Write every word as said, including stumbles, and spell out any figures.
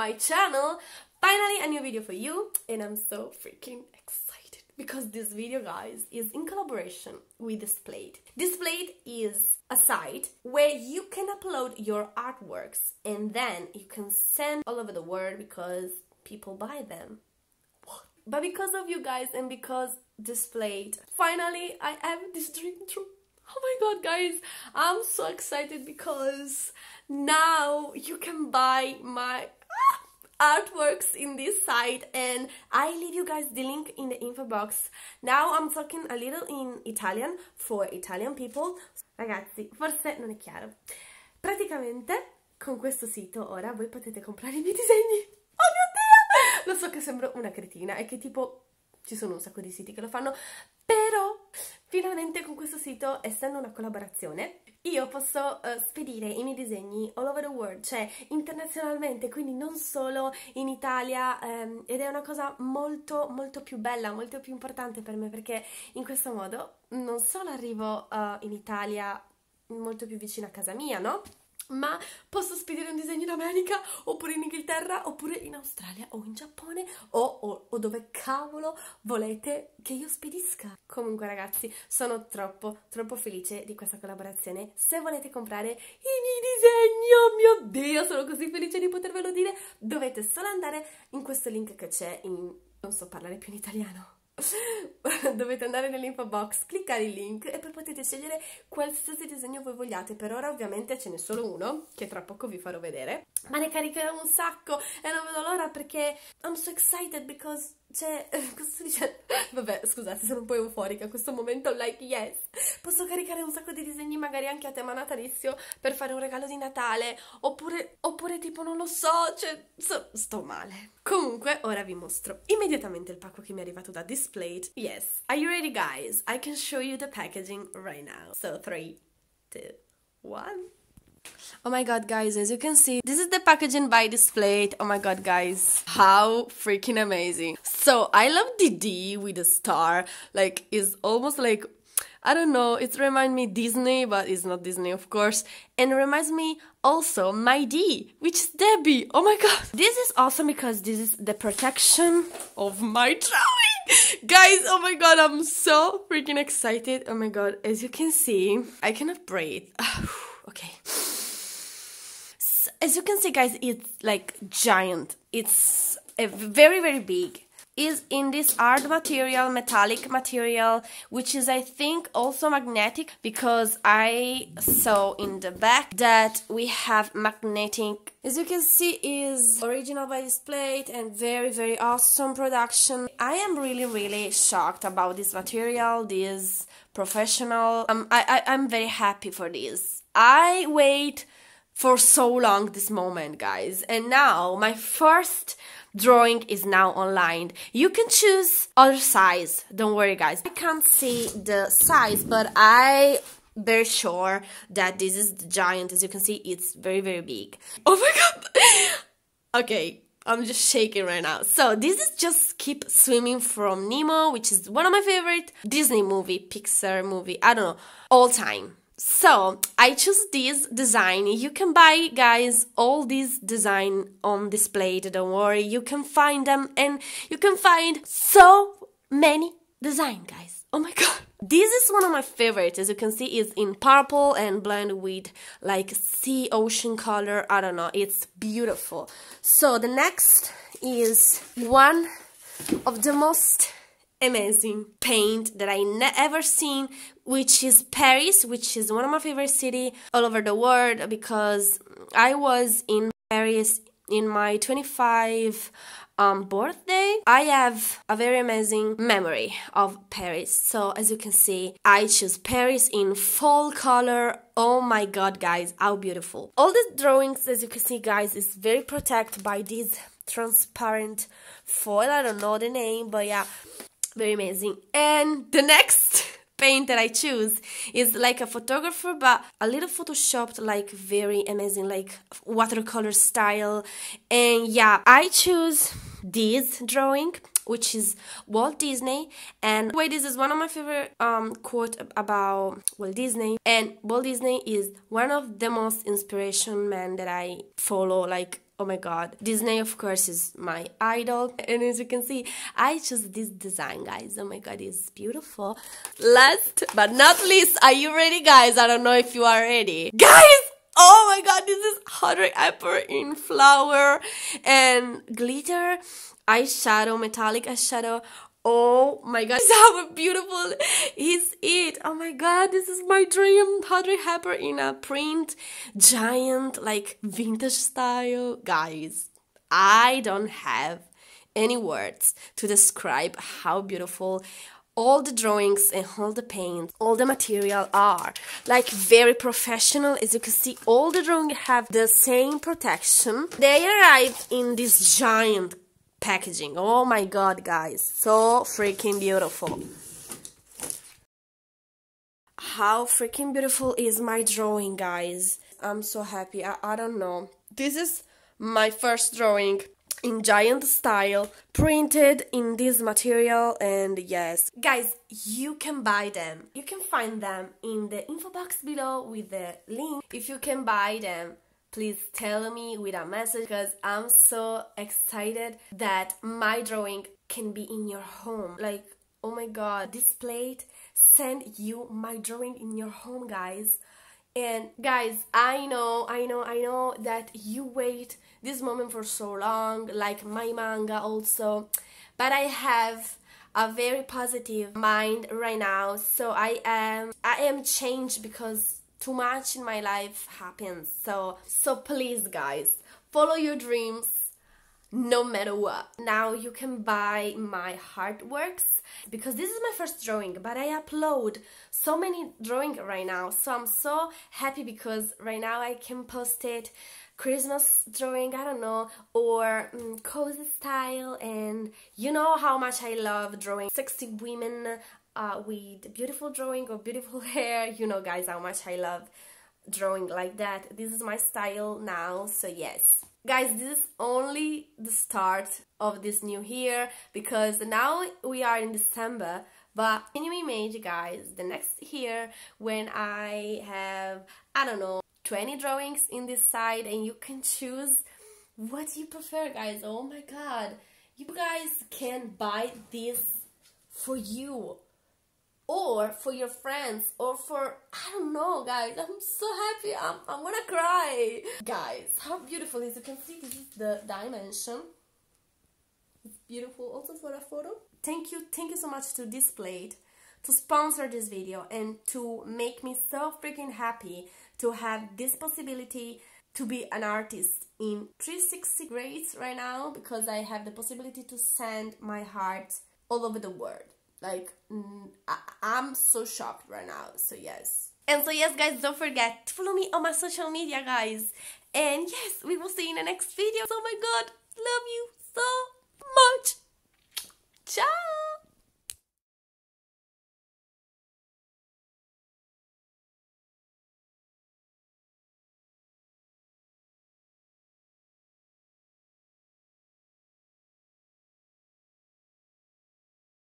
my channel. Finally, a new video for you, and I'm so freaking excited because this video, guys, is in collaboration with Displate. Displate is a site where you can upload your artworks and then you can send all over the world because people buy them. What? But because of you guys and because Displate, finally I have this dream true. Oh my god, guys, I'm so excited because now you can buy my artworks in this site, and I leave you guys the link in the info box. Now I'm talking a little in Italian for Italian people. Ragazzi, forse non è chiaro. Praticamente con questo sito ora voi potete comprare i miei disegni. Oh mio Dio! Lo so che sembro una cretina e che tipo ci sono un sacco di siti che lo fanno, però finalmente con questo sito, essendo una collaborazione, io posso uh, spedire i miei disegni all over the world, cioè internazionalmente, quindi non solo in Italia, um, ed è una cosa molto molto più bella, molto più importante per me, perché in questo modo non solo arrivo uh, in Italia molto più vicino a casa mia, no? Ma posso spedire un disegno in America, oppure in Inghilterra, oppure in Australia, o in Giappone, o, o, o dove cavolo volete che io spedisca. Comunque ragazzi, sono troppo, troppo felice di questa collaborazione. Se volete comprare i miei disegni, oh mio Dio, sono così felice di potervelo dire, dovete solo andare in questo link che c'è in... non so parlare più in italiano. Dovete andare nell'info box, cliccare il link e poi potete scegliere qualsiasi disegno voi vogliate. Per ora ovviamente ce n'è solo uno, che tra poco vi farò vedere, ma ne caricherò un sacco e non vedo l'ora perché I'm so excited because, cioè, cosa sto dicendo? Vabbè, scusate, sono un po' euforica in questo momento, like yes! Posso caricare un sacco di disegni magari anche a tema natalizio per fare un regalo di Natale, oppure, oppure tipo non lo so, cioè, so, sto male. Comunque, ora vi mostro immediatamente il pacco che mi è arrivato da Displate. Yes, are you ready guys? I can show you the packaging right now. So, three, two, one... Oh my god guys, as you can see, this is the packaging by Displate. Oh my god guys, how freaking amazing. So I love the D with a star, like it's almost like, I don't know, it reminds me Disney, but it's not Disney of course, and it reminds me also my D, which is Debbie. Oh my god, this is awesome because this is the protection of my drawing. Guys, oh my god, I'm so freaking excited. Oh my god, as you can see, I cannot breathe. Okay, so, as you can see guys, it's like giant, it's a very very big, is in this hard material, metallic material, which is I think also magnetic, because I saw in the back that we have magnetic. As you can see, is original by Displate and very very awesome production. I am really really shocked about this material, this professional, um, I, I, I'm very happy for this. I wait for so long this moment guys, and now my first drawing is now online. You can choose other size, don't worry guys. I can't see the size, but I'm very sure that this is the giant. As you can see, it's very very big. Oh my god. Okay, I'm just shaking right now. So this is just Keep Swimming from Nemo, which is one of my favorite Disney movie, Pixar movie, I don't know, all time. So, I choose this design. You can buy, guys, all these design on Displate, don't worry. You can find them, and you can find so many design, guys. Oh my god. This is one of my favorites, as you can see, is in purple and blend with like sea ocean color. I don't know, it's beautiful. So, the next is one of the most amazing paint that I never seen, which is Paris, which is one of my favorite city all over the world, because I was in Paris in my twenty-fifth um, birthday. I have a very amazing memory of Paris, so as you can see, I choose Paris in fall color. Oh my god guys, how beautiful. All the drawings, as you can see guys, is very protected by this transparent foil, I don't know the name, but yeah, very amazing. And the next paint that I choose is like a photographer, but a little photoshopped, like very amazing, like watercolor style. And yeah, I choose this drawing, which is Walt Disney. And wait, this is one of my favorite um, quote about Walt Disney. And Walt Disney is one of the most inspiration men that I follow, like oh my god, Disney of course is my idol. And as you can see, I chose this design, guys. Oh my god, it's beautiful. Last but not least, are you ready, guys? I don't know if you are ready, guys. Oh my god, this is Audrey Hepburn in flower and glitter eyeshadow, metallic eyeshadow. Oh my god, how beautiful is it? Oh my god, this is my dream. Audrey Hepburn in a print, giant, like vintage style. Guys, I don't have any words to describe how beautiful all the drawings and all the paint, all the material are. Like very professional. As you can see, all the drawings have the same protection. They arrive in this giant packaging. Oh my god, guys, so freaking beautiful. How freaking beautiful is my drawing, guys. I'm so happy. I, I don't know. This is my first drawing in giant style, printed in this material, and yes, guys, you can buy them. You can find them in the info box below with the link. If you can buy them, please tell me with a message, because I'm so excited that my drawing can be in your home. Like, oh my god, Displate send you my drawing in your home, guys. And guys, I know, I know, I know that you wait this moment for so long, like my manga also, but I have a very positive mind right now, so I am, I am changed because too much in my life happens. So, so please, guys, follow your dreams no matter what. Now you can buy my artworks, because this is my first drawing, but I upload so many drawings right now. So I'm so happy because right now I can post it, Christmas drawing, I don't know, or um, cozy style. And you know how much I love drawing sexy women Uh, with beautiful drawing or beautiful hair. You know, guys, how much I love drawing like that. This is my style now, so yes. Guys, this is only the start of this new year, because now we are in December, but can you imagine, guys, the next year when I have, I don't know, twenty drawings in this side and you can choose what you prefer, guys. Oh my god, you guys can buy this for you, or for your friends, or for, I don't know, guys. I'm so happy. I'm, I'm gonna cry. Guys, how beautiful is it? You can see this is the dimension. It's beautiful also for a photo. Thank you. Thank you so much to Displate to sponsor this video and to make me so freaking happy to have this possibility to be an artist in three sixty grades right now, because I have the possibility to send my heart all over the world. Like, I I'm so shocked right now, so yes. And so yes, guys, don't forget to follow me on my social media, guys. And yes, we will see you in the next video. Oh my god, love you.